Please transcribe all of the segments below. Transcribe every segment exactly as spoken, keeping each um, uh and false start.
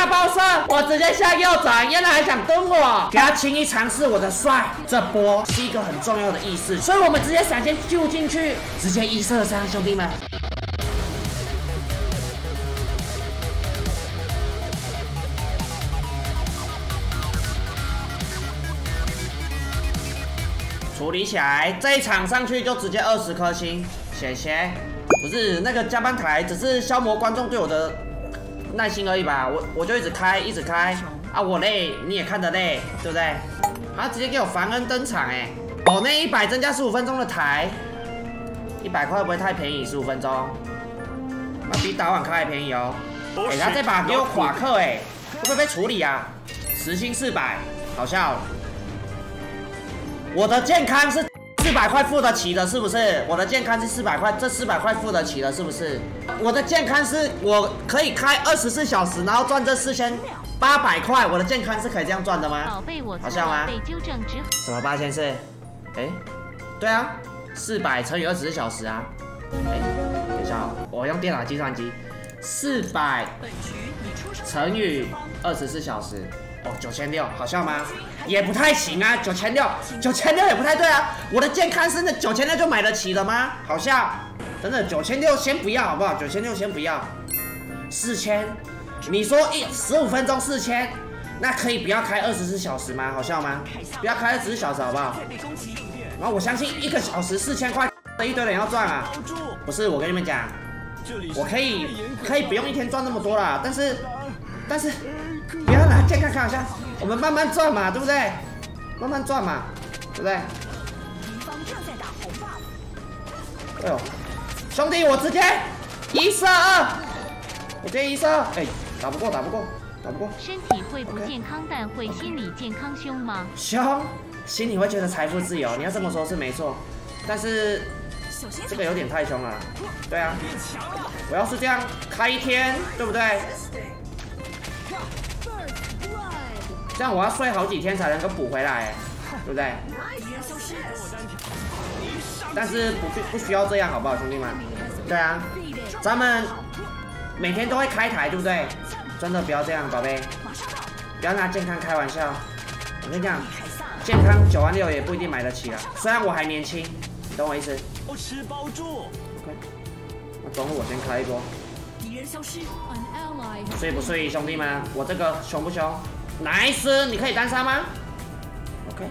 大爆射，我直接向右转，原来还想蹲我，不要轻易尝试我的帅。这波是一个很重要的意识，所以我们直接闪现就进去，直接一射三，兄弟们。 处理起来，这一场上去就直接二十颗星，谢谢。不是那个加班台，只是消磨观众对我的耐心而已吧。我我就一直开，一直开啊，我累你也看得累，对不对？啊，直接给我凡恩登场哎、欸！哦，那一百增加十五分钟的台，一百块会不会太便宜？十五分钟，那比打网咖还便宜哦。哎、欸，他这把给我垮克哎、欸，会不会被处理啊？时薪四百，好笑。 我的健康是四百块付得起的，是不是？我的健康是四百块，这四百块付得起的，是不是？我的健康是我可以开二十四小时，然后赚这四千八百块，我的健康是可以这样赚的吗？宝贝，我好像吗？什么八千四？哎，对啊，四百乘以二十四小时啊。哎，等一下、哦，我用电脑计算机，四百乘以二十四小时。 哦，九千六，好笑吗？也不太行啊，九千六，九千六也不太对啊。我的健康是那九千六就买得起了吗？好笑，真的九千六先不要好不好？九千六先不要，四千，你说一十五分钟四千，那可以不要开二十四小时吗？好笑吗？不要开二十四小时好不好？然后我相信一个小时四千块，一堆人要赚啊。不是，我跟你们讲，我可以可以不用一天赚那么多啦，但是但是。 不要拿健康开玩笑，我们慢慢赚嘛，对不对？慢慢赚嘛，对不对？哎呦，兄弟，我直接一射二，我直接一射二，哎，打不过，打不过，打不过。身体会不健康， okay. 但会心理健康，凶吗？凶，心里会觉得财富自由。你要这么说，是没错，但是这个有点太凶了。对啊，我要是这样开一天，对不对？ 这样我要睡好几天才能够补回来，对不对？但是不不需要这样，好不好，兄弟们？对啊，咱们每天都会开台，对不对？真的不要这样，宝贝，不要拿健康开玩笑。我跟你讲，健康九万六也不一定买得起啦。虽然我还年轻，你懂我意思？我吃包住。OK， 那等会我先开一波。睡不睡，兄弟们？我这个凶不凶？ nice， 你可以单杀吗 ？OK，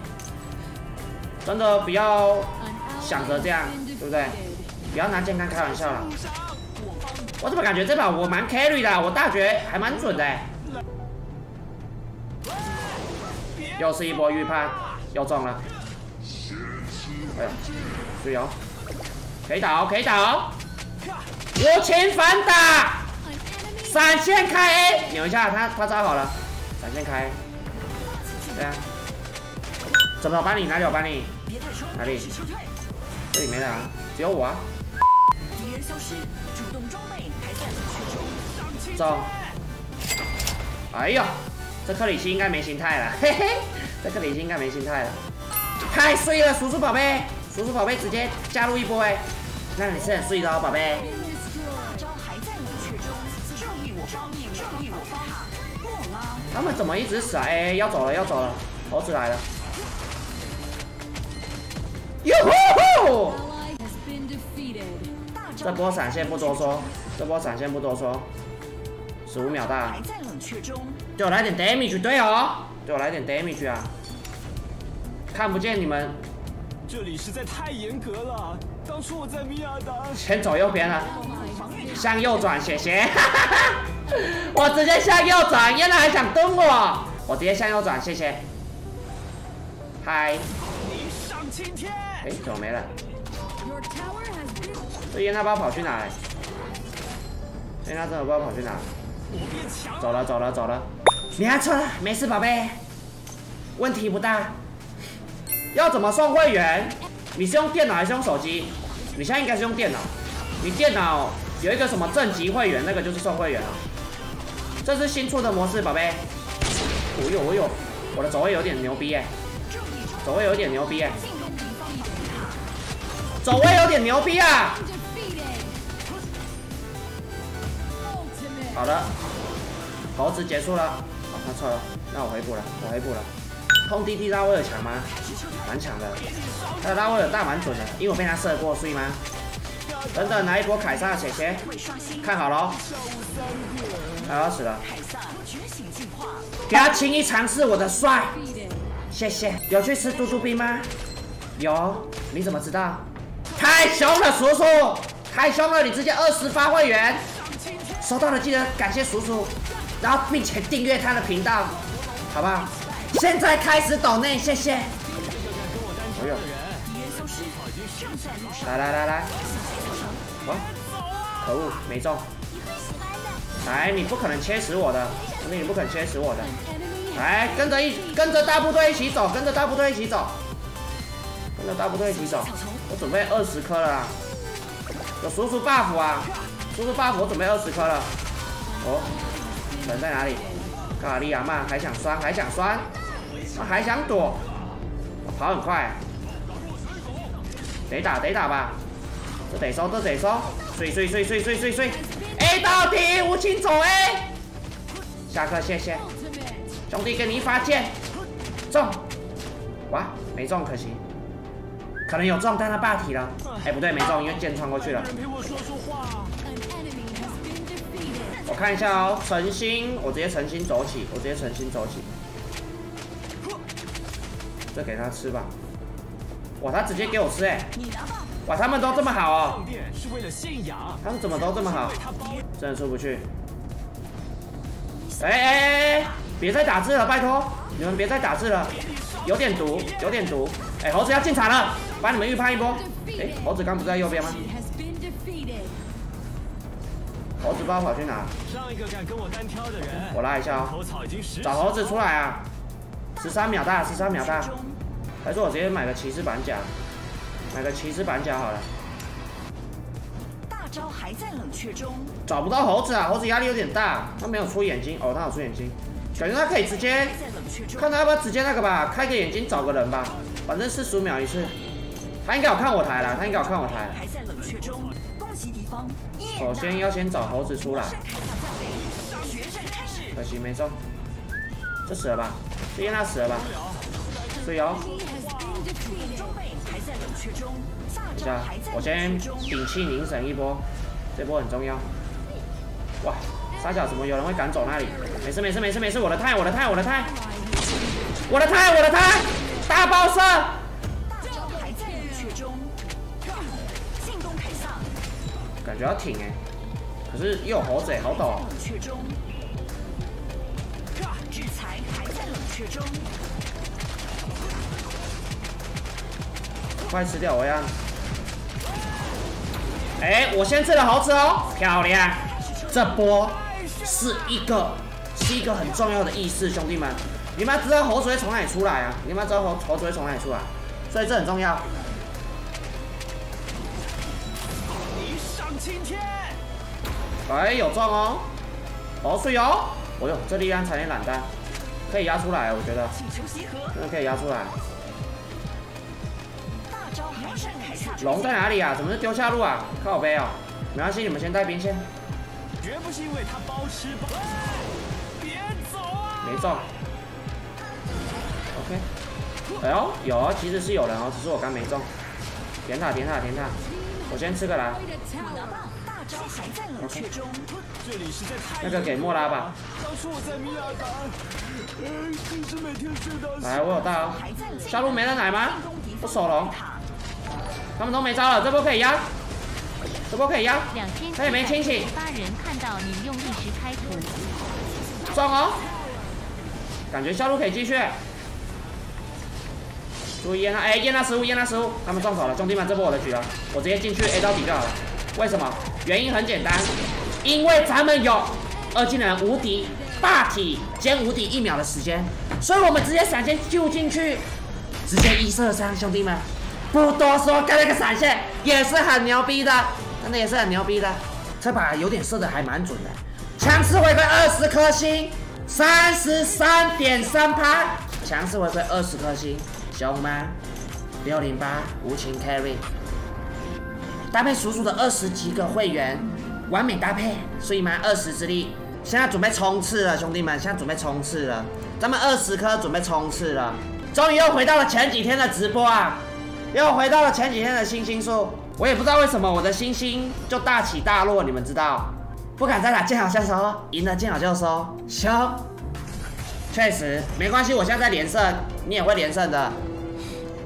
真的不要想着这样，对不对？不要拿健康开玩笑了。我怎么感觉这把我蛮 carry 的？我大绝还蛮准的、欸。又是一波预判，又中了。哎呀，注意哦，可以打哦，可以打哦。无情反打，闪现开 A， 扭一下他，他抓好了。 闪现开，对啊，怎么了？我帮你，哪里我帮你？哪里？这里没人啊，只有我啊。走。哎呦，这克里希应该没心态了，嘿嘿，这克里希应该没心态了。太碎了，叔叔宝贝，叔叔宝贝直接加入一波哎、欸，那你是很碎的哦，宝贝。 他们怎么一直死啊？哎、欸，要走了，要走了，猴子来了！哟吼！这波闪现不多说，这波闪现不多说，十五秒大。对我来点 damage， 对哦，对我来点 damage 啊！看不见你们。这里实在太严格了。当初我在米亚达。先走右边了，向右转，谢谢。我直接向右转，原来还想蹲我，我直接向右转，谢谢。嗨，哎，怎么没了？这烟大包跑去哪了？烟大包跑去哪了？走了，走了，走了。你按错了，没事，宝贝，问题不大。要怎么送会员？你是用电脑还是用手机？你现在应该是用电脑，你电脑。 有一个什么正级会员，那个就是送会员了、啊。这是新出的模式，宝贝。我有我有，我的走位有点牛逼哎、欸，走位有点牛逼哎、欸，走位有点牛逼啊！好的，投掷结束了，我看错了，那我回补了，我回补了。空 D D 拉威尔强吗？蛮强的，他的拉威尔大蛮准的，因为我被他射过，所以吗？等等，来一波凯撒的姐姐，看好喽，他要死了，给他轻易尝试我的帅，谢谢。有去吃猪猪兵吗？有，你怎么知道？太凶了，叔叔，太凶了，你直接二十发会员。 收到了，记得感谢叔叔，然后并且订阅他的频道，好不好？现在开始抖内，谢谢。哎呦！来来来来，啊！可恶，没中！来，你不可能切死我的，你不可能切死我的。来，跟着一跟着大部队一起走，跟着大部队一起走，跟着大部队一起走。我准备二十颗了啦，有叔叔 buff 啊！ 叔叔 buff 我准备二十颗了，哦，人在哪里？咖喱阿曼还想酸，还想酸，他还想躲，我跑很快，得打得打吧，这得收这得收，碎碎碎碎碎碎碎 ，A 到底无情走 A， 下课谢谢，兄弟给你一发箭，中，哇没中可惜，可能有中但他霸体了，哎不对没中因为箭穿过去了。 我看一下哦，诚心，我直接诚心走起，我直接诚心走起，这给他吃吧。哇，他直接给我吃哎、欸！哇，他们都这么好哦！他们怎么都这么好？真的出不去。哎哎哎！别再打字了，拜托！你们别再打字了，有点毒，有点毒。哎、欸，猴子要进场了，把你们预判一波。哎、欸，猴子刚不是在右边吗？ 猴子不知道跑去哪，我拉一下哦。找猴子出来啊！十三秒大，十三秒大。还是我直接买个骑士板甲，买个骑士板甲好了。大招还在冷却中。找不到猴子啊！猴子压力有点大，他没有出眼睛哦，他有出眼睛。感觉他可以直接，看他要不要直接那个吧，开个眼睛找个人吧，反正四十五秒一次。他应该有看我台了，他应该有看我台。还在冷却中。 首先要先找猴子出来，可惜没中，这死了吧？这燕娜死了吧？所以哦，等下我先屏气凝神一波，这波很重要。哇，傻小子，怎么有人会赶走那里？没事没事没事没事，我的泰我的泰我的泰，我的泰我的泰，大爆射！ 感觉要挺哎、欸，可是又有猴子、欸，好抖、喔。快吃掉我呀！哎、欸，我先吃了猴子哦、喔，漂亮！这波是一个是一个很重要的意识，兄弟们，你们要知道猴子会从哪里出来啊？你们要知道猴猴子会从哪里出来，所以这很重要。 哎，有中哦！哦，水哦！哦呦，这力量才能懒蛋，可以压出来，我觉得，真的可以压出来。龙在哪里啊？怎么是丢下路啊？靠背哦，没关系，你们先带兵线。没中。OK。哎呦，有哦，其实是有人哦，只是我刚没中。点塔，点塔，点塔。 我先吃个蓝。OK。那个给莫拉吧。来，我有大哦。下路没人奶吗？不守龙。他们都没招了，这波可以压。这波可以压。他也没清醒。中哦。感觉下路可以继续。 注意验他，哎、欸，验他失误，验他失误，他们撞手了，兄弟们，这波我的局了，我直接进去 A 到底就好了。为什么？原因很简单，因为咱们有二技能无敌霸体兼无敌一秒的时间，所以我们直接闪现就进去，直接一射三，兄弟们，不多说，刚那个闪现也是很牛逼的，真的也是很牛逼的，这把有点射的还蛮准的，强势回归二十颗星，三十三点三趴，强势回归二十颗星。 小虎妈， 六零八无情 carry， 搭配叔叔的二十几个会员，完美搭配，所以嘛，二十之力，现在准备冲刺了，兄弟们，现在准备冲刺了，咱们二十颗准备冲刺了。终于又回到了前几天的直播啊，又回到了前几天的星星数。我也不知道为什么我的星星就大起大落，你们知道？不敢再打见好就收，赢了见好就收，行。确实没关系，我现在在连胜，你也会连胜的。